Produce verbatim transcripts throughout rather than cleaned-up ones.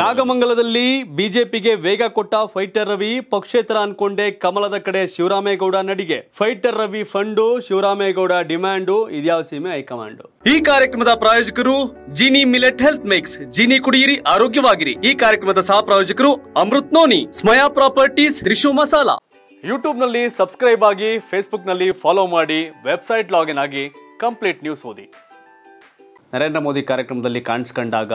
ನಾಗಮಂಗಲದಲ್ಲಿ ಬಿಜೆಪಿಗೆ ವೇಗ ಕೊಟ್ಟ ಫೈಟರ್ ರವಿ ಪಕ್ಷೇತರ ಅನ್ಕೊಂಡೆ ಕಮಲದ ಕಡೆ ಶಿವರಾಮೇಗೌಡ ನಡಿಗೆ fighter Ravi fund Shivaramegowda demand ಇದ್ಯಾವ ಸೀಮೆ ಹೈಕಮಾಂಡು ಈ ಕಾರ್ಯಕ್ರಮದ ಪ್ರಾಯೋಜಕರು Jini millet health mix Jini ಕುಡಿಯಿರಿ ಆರೋಗ್ಯವಾಗಿರಿ ಈ ಕಾರ್ಯಕ್ರಮದ ಸಹ ಪ್ರಾಯೋಜಕರು Amrit noni ಸ್ಮಯಾ properties Trishu masala YouTube ನಲ್ಲಿ ಸಬ್ಸ್ಕ್ರೈಬ್ ಆಗಿ ಫೇಸ್ಬುಕ್ ನಲ್ಲಿ ಫಾಲೋ ಮಾಡಿ ವೆಬ್ಸೈಟ್ ಲಾಗಿನ್ ಆಗಿ ಕಂಪ್ಲೀಟ್ ನ್ಯೂಸ್ ಓದಿ ನರೇಂದ್ರ ಮೋದಿ ಕಾರ್ಯಕ್ರಮದಲ್ಲಿ ಕಾಣಿಸ್ಕೊಂಡಾಗ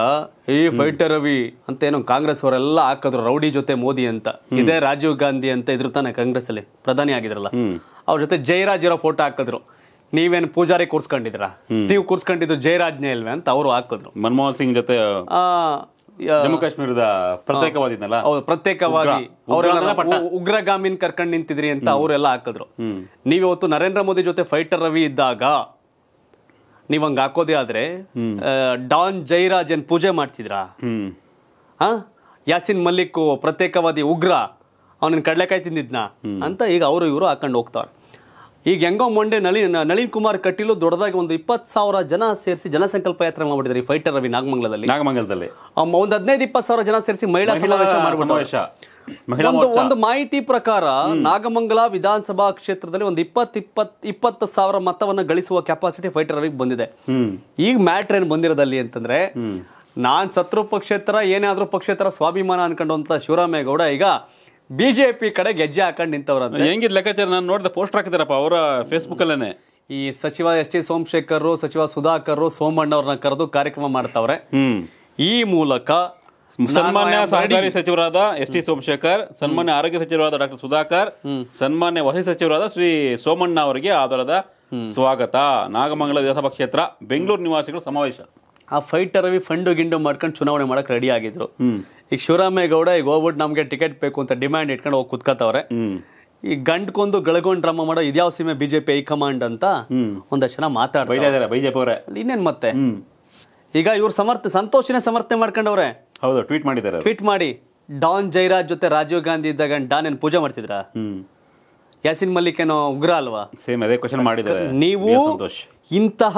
ಈ ಫೈಟರ್ ರವಿ ಅಂತ ಏನೋ ಕಾಂಗ್ರೆಸ್ ಅವರೆಲ್ಲ ಹಾಕಿದ್ರು ರೌಡಿ ಜೊತೆ ಮೋದಿ ಅಂತ. ಇದೇ ರಾಜೀವ್ ಗಾಂಧಿ ಅಂತ ಇದ್ರು ತಾನೆ ಕಾಂಗ್ರೆಸ್ ಅಲ್ಲಿ ಪ್ರಧಾನಿ ಆಗಿದ್ರಲ್ಲ, ಅವ್ರ ಜೊತೆ ಜಯರಾಜ್ ಇರೋ ಫೋಟೋ ಹಾಕಿದ್ರು. ನೀವೇನು ಪೂಜಾರಿ ಕೂರ್ಸ್ಕೊಂಡಿದ್ರಾ, ನೀವು ಕೂರ್ಸ್ಕೊಂಡಿದ್ದು ಜಯರಾಜ್ನೇ ಇಲ್ವೇ ಅಂತ ಅವರು ಹಾಕಿದ್ರು. ಮನಮೋಹನ್ ಸಿಂಗ್ ಜೊತೆ ಜಮ್ಮು ಕಾಶ್ಮೀರದ ಪ್ರತ್ಯೇಕವಾದಿದ್ನಲ್ಲ, ಪ್ರತ್ಯೇಕವಾಗಿ ಉಗ್ರಗಾಮಿನ್ ಕರ್ಕೊಂಡು ನಿಂತಿದ್ರಿ ಅಂತ ಅವರೆಲ್ಲ ಹಾಕಿದ್ರು. ನೀವತ್ತು ನರೇಂದ್ರ ಮೋದಿ ಜೊತೆ ಫೈಟರ್ ರವಿ ಇದ್ದಾಗ ನೀವ್ ಹಂಗ ಹಾಕೋದೇ ಆದ್ರೆ ಡಾನ್ ಜೈರಾಜ್ ಏನ್ ಪೂಜೆ ಮಾಡ್ತಿದ್ರಾ? ಹ, ಯಾಸಿನ್ ಮಲ್ಲಿಕ್ ಪ್ರತ್ಯೇಕವಾದಿ ಉಗ್ರ, ಅವನನ್ ಕಡ್ಲೆಕಾಯಿ ತಿಂದಿದ್ನ ಅಂತ ಈಗ ಅವರು ಇವರು ಹಾಕೊಂಡು ಹೋಗ್ತಾರ. ಈಗ ಹೆಂಗೋ ಮೊಂಡೆ ನಳಿನ್ ನಳಿನ್ ಕುಮಾರ್ ಕಟೀಲು ದೊಡ್ಡದಾಗಿ ಒಂದು ಇಪ್ಪತ್ ಸಾವಿರ ಜನ ಸೇರಿಸಿ ಜನಸಂಕಲ್ಪ ಯಾತ್ರೆ ಮಾಡ್ಬಿಟ್ಟಿದ್ದಾರೆ ಈ ಫೈಟರ್ ರವಿ ನಾಗಮಂಗಲದಲ್ಲಿ. ನಾಗಮಂಗಲದಲ್ಲಿ ಒಂದ್ ಹದಿನೈದು ಇಪ್ಪತ್ ಸಾವಿರ ಜನ ಸೇರಿಸಿ ಮಹಿಳಾ ಸಮಾವೇಶ ಮಾಡ್ಬಿಟ್ಟು ಒಂದು ಒಂದು ಮಾಹಿತಿ ಪ್ರಕಾರ ನಾಗಮಂಗಲ ವಿಧಾನಸಭಾ ಕ್ಷೇತ್ರದಲ್ಲಿ ಒಂದು ಇಪ್ಪತ್ ಇಪ್ಪತ್ ಇಪ್ಪತ್ತು ಸಾವಿರ ಮತವನ್ನ ಗಳಿಸುವ ಕೆಪಾಸಿಟಿ ಫೈಟರ್ ರವಿಗೆ ಬಂದಿದೆ. ಈಗ ಮ್ಯಾಟ್ರ್ ಏನ್ ಬಂದಿರೋದಲ್ಲಿ ಅಂತಂದ್ರೆ, ನಾನ್ ಸತ್ರು ಪಕ್ಷೇತರ ಏನಾದ್ರೂ ಪಕ್ಷೇತರ ಸ್ವಾಭಿಮಾನ ಅನ್ಕೊಂಡಂತ ಶಿವರಾಮೇಗೌಡ ಈಗ ಬಿಜೆಪಿ ಕಡೆ ಗೆಜ್ಜೆ ಹಾಕೊಂಡು ನಿಂತವ್ರಂತೆ. ಹೆಂಗಿದ್ ಲೆಕ್ಕಾಚಾರ ನಾನು ನೋಡಿದ ಪೋಸ್ಟ್ ಹಾಕಿದಾರಪ್ಪ ಅವರ ಫೇಸ್ಬುಕ್ ಅಲ್ಲೇನೆ. ಈ ಸಚಿವ ಎಸ್ ಟಿ ಸೋಮಶೇಖರ್, ಸಚಿವ ಸುಧಾಕರ್, ಸೋಮಣ್ಣ ಅವ್ರನ್ನ ಕರೆದು ಕಾರ್ಯಕ್ರಮ ಮಾಡ್ತಾವ್ರೆ. ಈ ಮೂಲಕ ಸನ್ಮಾನ್ಯ ಸಹಕಾರಿ ಸಚಿವರಾದ ಎಸ್ ಟಿ ಸೋಮಶೇಖರ್, ಸನ್ಮಾನ್ಯ ಆರೋಗ್ಯ ಸಚಿವರಾದ ಡಾಕ್ಟರ್ ಸುಧಾಕರ್, ಸನ್ಮಾನ್ಯ ವಸತಿ ಸಚಿವರಾದ ಶ್ರೀ ಸೋಮಣ್ಣ ಅವರಿಗೆ ಆಧಾರದ ಸ್ವಾಗತ. ನಾಗಮಂಗಲ ವಿಧಾನಸಭಾ ಕ್ಷೇತ್ರ ಬೆಂಗಳೂರು ನಿವಾಸಿಗಳು ಸಮಾವೇಶ. ಆ ಫೈಟರ್ ರವಿ ಫಂಡು ಗಿಂಡು ಮಾಡ್ಕೊಂಡು ಚುನಾವಣೆ ಮಾಡಕ್ ರೆಡಿ ಆಗಿದ್ರು. ಈಗ ಶಿವರಾಮೇಗೌಡ ಈಗ ಹೋಗ್ಬಿಟ್ಟು ನಮ್ಗೆ ಟಿಕೆಟ್ ಬೇಕು ಅಂತ ಡಿಮ್ಯಾಂಡ್ ಇಟ್ಕೊಂಡು ಹೋಗಿ ಕುತ್ಕತವ್ರೆ. ಈ ಗಂಟ್ಕೊಂದು ಗಳಗೊಂಡ್ ಡ್ರಾಮಾ ಮಾಡೋ ಇದ್ಯಾವ ಸೀಮೆ ಬಿಜೆಪಿ ಹೈಕಮಾಂಡ್ ಅಂತ ಒಂದಷ್ಟು ಜನ ಮಾತಾಡ್ತಾರೆ ಬಿಜೆಪಿ ಅವರೇ. ಇನ್ನೇನ್ ಮತ್ತೆ ಈಗ ಇವ್ರು ಸಮರ್ಥ ಸಂತೋಷನೇ ಸಮರ್ಥನೆ ಮಾಡ್ಕೊಂಡವ್ರೆ. ಹೌದು, ಟ್ವೀಟ್ ಮಾಡಿದ್ದಾರೆ. ಟ್ವೀಟ್ ಮಾಡಿ ಡಾನ್ ಜೈರಾಜ್ ಜೊತೆ ರಾಜೀವ್ ಗಾಂಧಿ ಇದ್ದಾಗ ಡಾನ್ ಏನ್ ಪೂಜೆ ಮಾಡ್ತಿದ್ರಾ? ಯಾಸಿನ್ ಮಲ್ಲಿಕ್ ಏನೋ ಉಗ್ರ ಅಲ್ವಾ? ಸೇಮ್ ಅದೇ ಕ್ವಶನ್ ಮಾಡಿದ್ದಾರೆ. ನೀವು ಇಂತಹ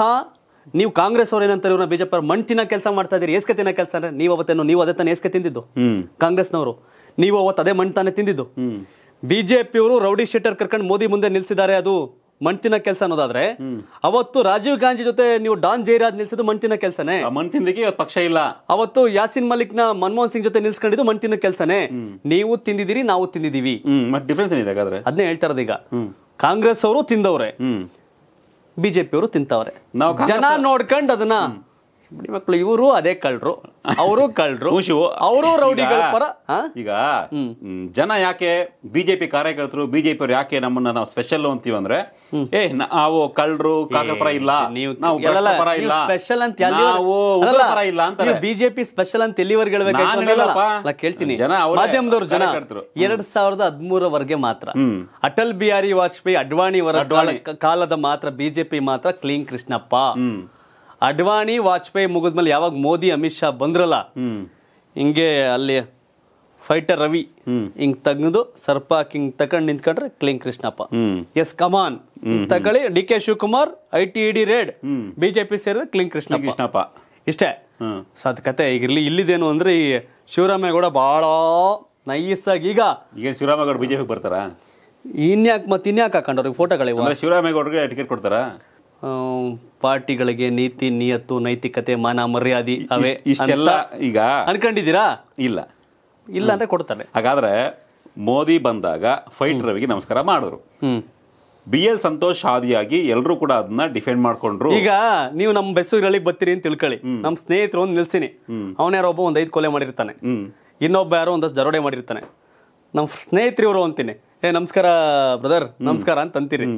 ನೀವು ಕಾಂಗ್ರೆಸ್ ಅವ್ರು ಏನಂತಾರೆ, ಇವ್ರನ್ನ ಬಿಜೆಪಿ ಮಣ್ ತಿನ್ನ ಕೆಲಸ ಮಾಡ್ತಾ ಇದೀರಿ, ಏಸ್ಕೆ ತಿನ್ನ ಕೆಲಸ. ಅಂದ್ರೆ ನೀವು ಅವತ್ತೇನು ನೀವು ಅದೇ ತಾನೇ ಏಸ್ಕೆ ತಿಂದಿದ್ದು ಕಾಂಗ್ರೆಸ್ನವರು, ನೀವು ಅವತ್ತು ಅದೇ ಮಣ್ ತಾನೇ ತಿಂದಿದ್ದು. ಬಿಜೆಪಿ ಅವರು ರೌಡಿ ಶೀಟರ್ ಕರ್ಕೊಂಡು ಮೋದಿ ಮುಂದೆ ನಿಲ್ಸಿದ್ದಾರೆ, ಅದು ಮಣ್ತಿನ ಕೆಲಸ ಅನ್ನೋದಾದ್ರೆ, ಅವತ್ತು ರಾಜೀವ್ ಗಾಂಧಿ ಜೊತೆ ನೀವು ಡಾನ್ ಜೈರಾಜ್ ನಿಲ್ಸಿದ್ದು ಮಣ್ತಿನ ಕೆಲಸನೇ. ಪಕ್ಷ ಇಲ್ಲ. ಅವತ್ತು ಯಾಸಿನ್ ಮಲಿಕ್ ನ ಮನಮೋಹನ್ ಸಿಂಗ್ ಜೊತೆ ನಿಲ್ಸ್ಕೊಂಡಿದ್ದು ಮಣ್ತಿನ ಕೆಲಸನೇ. ನೀವು ತಿಂದಿದ್ದೀರಿ, ನಾವು ತಿಂದಿದೀವಿ, ಅದನ್ನ ಹೇಳ್ತಾ ಇರೋದು. ಈಗ ಕಾಂಗ್ರೆಸ್ ಅವರು ತಿಂದವ್ರೆ, ಬಿಜೆಪಿ ಅವರು ತಿಂತವ್ರೆ. ಜನ ನೋಡ್ಕೊಂಡು ಅದನ್ನ ಮಕ್ಕಳು ಇವರು ಅದೇ ಕಳ್ಳರು, ಅವರು ಕಳ್ಳರು, ಅವರು ರೌಡಿಗಳ ಪರ. ಈಗ ಜನ ಯಾಕೆ ಬಿಜೆಪಿ ಕಾರ್ಯಕರ್ತರು ಬಿಜೆಪಿ ಅವರು ಯಾಕೆ ನಮ್ಮನ್ನ ನಾವು ಸ್ಪೆಷಲ್ ಅಂತೀವಿ ಅಂದ್ರೆ, ಏ ನಾವು ಕಳ್ಳರು ಕಾಕಪರ ಇಲ್ಲ, ನಾವು ಪರ ಇಲ್ಲ, ಸ್ಪೆಷಲ್ ಅಂತ ಇಲ್ಲ ಅಂತ. ಬಿಜೆಪಿ ಸ್ಪೆಷಲ್ ಅಂತ ಎಲ್ಲಿವರೆಗೆ ಹೇಳ್ಬೇಕು ಕೇಳ್ತೀನಿ. ಮಾಧ್ಯಮದವರು ಜನ ಎರಡ್ ಸಾವಿರದ ಹದಿಮೂರವರೆಗೆ ಮಾತ್ರ, ಅಟಲ್ ಬಿಹಾರಿ ವಾಜಪೇಯಿ ಅಡ್ವಾಣಿಯವರ ಕಾಲದ ಮಾತ್ರ ಬಿಜೆಪಿ ಮಾತ್ರ ಕ್ಲೀನ್ ಕೃಷ್ಣಪ್ಪ. ಅಡ್ವಾಣಿ ವಾಜಪೇಯಿ ಮುಗಿದ್ಮೇಲೆ ಯಾವಾಗ ಮೋದಿ ಅಮಿತ್ ಶಾ ಬಂದ್ರಲ್ಲ, ಹಿಂಗೆ ಅಲ್ಲಿ ಫೈಟರ್ ರವಿ ಹಿಂಗ್ ತೆಗೆದು ಸರ್ಪಾಕ್ ಹಿಂಗ್ ತಕೊಂಡ್ ನಿಂತ್ಕೊಂಡ್ರೆ ಕ್ಲೀನ್ ಕೃಷ್ಣಪ್ಪ. ಎಸ್ ಕಮಾನ್ ತಗೊಳ್ಳಿ, D K Shivakumar I T ED raid, BJP ಸೇರಿದ್ರೆ ಕ್ಲೀನ್ ಕೃಷ್ಣಪ್ಪ. ಇಷ್ಟೇ ಸದ್ ಕತೆ. ಈಗ ಇಲ್ಲಿ ಇಲ್ಲಿದೇನು ಅಂದ್ರೆ ಈ ಶಿವರಾಮೇಗೌಡ ಬಹಳ ನೈಸ್ ಆಗಿ ಈಗ ಶಿವರಾಮೇಗೌಡ ಬಿಜೆಪಿ ಬರ್ತಾರ. ಇನ್ಯಾಕ್ ಮತ್ ಇನ್ಯಾಕ್ ಹಾಕೊಂಡ್ರಿ ಫೋಟೋಗಳಿವ? ಶಿವರಾಮೇಗೌಡರಿಗೆ ಟಿಕೆಟ್ ಕೊಡ್ತಾರ? ಪಾರ್ಟಿಗಳಿಗೆ ನೀತಿ ನಿಯತ್ತು ನೈತಿಕತೆ ಮಾನ ಮರ್ಯಾದೆ ಅವೇ ಇಷ್ಟೆಲ್ಲ ಈಗ ಅನ್ಕೊಂಡಿದ್ದೀರಾ? ಇಲ್ಲ ಇಲ್ಲ ಅಂದ್ರೆ ಕೊಡ್ತಾನೆ. ಹಾಗಾದ್ರೆ ಮೋದಿ ಬಂದಾಗ ಫೈಟರ್ ರವಿಗೆ ನಮಸ್ಕಾರ ಮಾಡಿದ್ರು, ಬಿ ಎಲ್ ಸಂತೋಷ್ ಆದಿಯಾಗಿ ಎಲ್ಲರೂ ಕೂಡ ಅದನ್ನ ಡಿಫೆಂಡ್ ಮಾಡ್ಕೊಂಡ್ರು. ಈಗ ನೀವು ನಮ್ಮ ಬೆಸ್ಸೂರಲ್ಲಿ ಬತ್ತೀರಿ ಅಂತ ತಿಳ್ಕೊಳ್ಳಿ, ನಮ್ಮ ಸ್ನೇಹಿತರು ಒಂದು ನಿಲ್ಸಿನಿ, ಅವನ್ಯಾರೊಬ್ಬ ಒಂದ್ ಐದು ಕೊಲೆ ಮಾಡಿರ್ತಾನೆ, ಇನ್ನೊಬ್ಬ ಯಾರೋ ಒಂದಷ್ಟು ದರೋಡೆ ಮಾಡಿರ್ತಾನೆ, ನಮ್ಮ ಸ್ನೇಹಿತರಿವರು ಅಂತೀನಿ, ಏ ನಮಸ್ಕಾರ ಬ್ರದರ್ ನಮಸ್ಕಾರ ಅಂತ ಅಂತೀರಿ.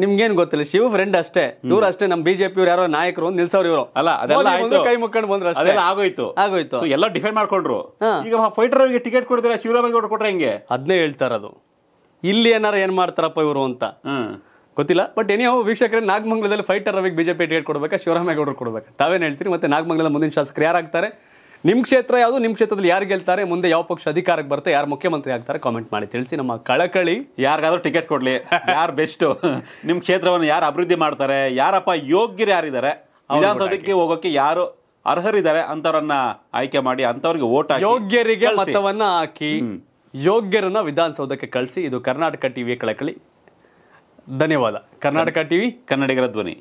ನಿಮ್ಗೇನ್ ಗೊತ್ತಿಲ್ಲ, ಶಿವ ಫ್ರೆಂಡ್ ಅಷ್ಟೇ, ಇವ್ರು ಅಷ್ಟೇ, ನಮ್ ಬಿಜೆಪಿ ಯಾರೋ ನಾಯಕರು ನಿಲ್ಸವ್ರು ಇವರು ಅಲ್ಲ, ಅದೆಲ್ಲ ಕೈ ಮುಕ್ಕೊಂಡು ಬಂದ್ರು, ಅದೆಲ್ಲ ಆಗೋಯ್ತು ಆಗೋಯ್ತು ಎಲ್ಲ ಡಿಫೆಂಡ್ ಮಾಡ್ಕೊಂಡ್ರು. ಈಗ ಫೈಟರ್ ಅವರಿಗೆ ಟಿಕೆಟ್ ಕೊಡ್ತೀರಾ, ಶಿವರಾಮೇಗೌಡ ಕೊಟ್ರೆ ಹೆಂಗೆ? ಅದನ್ನೇ ಹೇಳ್ತಾರದು. ಇಲ್ಲಿ ಏನಾರ ಏನ್ ಮಾಡ್ತಾರಪ್ಪ ಇವರು ಅಂತ ಗೊತ್ತಿಲ್ಲ. ಬಟ್ ಏನೋ ವೀಕ್ಷಕರೇ, ನಾಗಮಂಗಲದಲ್ಲಿ ಫೈಟರ್ ಅವರಿಗೆ ಬಿಜೆಪಿ ಟಿಕೆಟ್ ಕೊಡ್ಬೇಕಾ, ಶಿವರಾಮೇಗೌಡರು ಕೊಡ್ಬೇಕು, ತಾವೇನ್ ಹೇಳ್ತೀರಿ? ಮತ್ತೆ ನಾಗಮಂಗಲದ ಮುಂದಿನ ಶಾಸಕರು ಯಾರಾಗ್ತಾರೆ, ನಿಮ್ ಕ್ಷೇತ್ರ ಯಾವುದು, ನಿಮ್ ಕ್ಷೇತ್ರದಲ್ಲಿ ಯಾರು ಗೆಲ್ತಾರೆ, ಮುಂದೆ ಯಾವ ಪಕ್ಷ ಅಧಿಕಾರಕ್ಕೆ ಬರುತ್ತೆ, ಯಾರು ಮುಖ್ಯಮಂತ್ರಿ ಆಗ್ತಾರೆ, ಕಾಮೆಂಟ್ ಮಾಡಿ ತಿಳಿಸಿ. ನಮ್ಮ ಕಳಕಳಿ ಯಾರಿಗಾದ್ರೂ ಟಿಕೆಟ್ ಕೊಡ್ಲಿ, ಯಾರು ಬೆಸ್ಟ್, ನಿಮ್ ಕ್ಷೇತ್ರವನ್ನು ಯಾರು ಅಭಿವೃದ್ಧಿ ಮಾಡ್ತಾರೆ, ಯಾರಪ್ಪ ಯೋಗ್ಯರು ಯಾರಿದ್ದಾರೆ, ವಿಧಾನಸೌಧಕ್ಕೆ ಹೋಗೋಕೆ ಯಾರು ಅರ್ಹರಿದ್ದಾರೆ ಅಂತವರನ್ನ ಆಯ್ಕೆ ಮಾಡಿ ಅಂತವರಿಗೆ ವೋಟ್ ಹಾಕಿ ಯೋಗ್ಯರಿಗೆ ಮತವನ್ನ ಹಾಕಿ ಯೋಗ್ಯರನ್ನ ವಿಧಾನಸೌಧಕ್ಕೆ ಕಳಿಸಿ. ಇದು ಕರ್ನಾಟಕ ಟಿವಿಯ ಕಳಕಳಿ. ಧನ್ಯವಾದ. ಕರ್ನಾಟಕ ಟಿವಿ ಕನ್ನಡಿಗರ ಧ್ವನಿ.